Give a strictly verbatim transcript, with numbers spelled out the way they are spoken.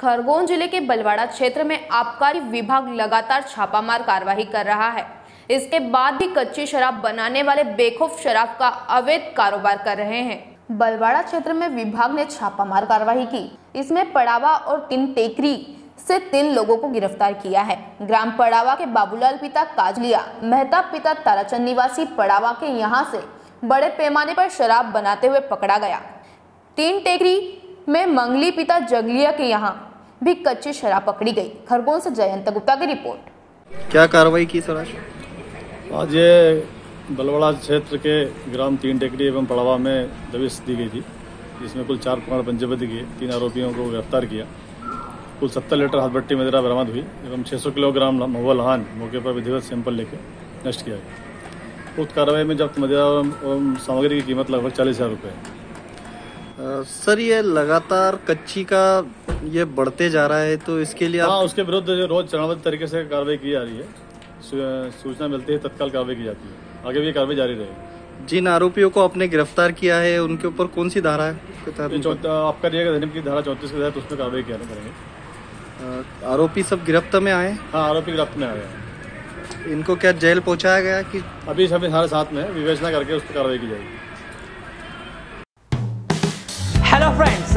खरगोन जिले के बलवाड़ा क्षेत्र में आबकारी विभाग लगातार छापामार कार्रवाई कर रहा है। इसके बाद भी कच्ची शराब बनाने वाले बेखौफ शराब का अवैध कारोबार कर रहे हैं। बलवाड़ा क्षेत्र में विभाग ने छापामार कार्रवाई की। इसमें पड़ावा और तीन टेकरी से तीन लोगों को गिरफ्तार किया है। ग्राम पड़ावा के बाबूलाल पिता काजलिया, मेहता पिता ताराचंद निवासी पड़ावा के यहाँ से बड़े पैमाने पर शराब बनाते हुए पकड़ा गया। तीन टेकरी में मंगली पिता जगलिया के यहाँ भी कच्ची शराब पकड़ी गई। खरगोन से जयंत गुप्ता की रिपोर्ट। क्या कार्रवाई की सर? आज ये बलवाड़ा क्षेत्र के ग्राम तीन टेकरी एवं पड़ावा में दबिश दी गई थी, जिसमें कुल चार प्रमाण पंजीबद्ध किए, तीन आरोपियों को गिरफ्तार किया। कुल सत्तर लीटर हाथबट्टी मदिरा बरामद हुई एवं छह सौ किलोग्राम महुआ लहान मौके पर विधिवत सैंपल लेकर नष्ट किया गया। उक्त कार्रवाई में जब्त मदिरा एवं सामग्री की कीमत लगभग चालीस हज़ार रुपये है। सर, ये लगातार कच्ची का ये बढ़ते जा रहा है, तो इसके लिए हाँ उसके विरुद्ध रोज चरणबद्ध तरीके से कार्रवाई की जा रही है। सूचना मिलती है तत्काल कार्रवाई की जाती है। आगे भी कार्रवाई जारी रहेगी। जिन आरोपियों को आपने गिरफ्तार किया है उनके ऊपर कौन सी धारा है? आपका धारा चौंतीस के तहत उसमें कार्रवाई किया करेंगे। आरोपी सब गिरफ्त में आए? हाँ, आरोपी गिरफ्त में आए। इनको क्या जेल पहुंचाया गया कि अभी सभी हमारे साथ में विवेचना करके उस पर कार्रवाई की जाएगी। Hello friends,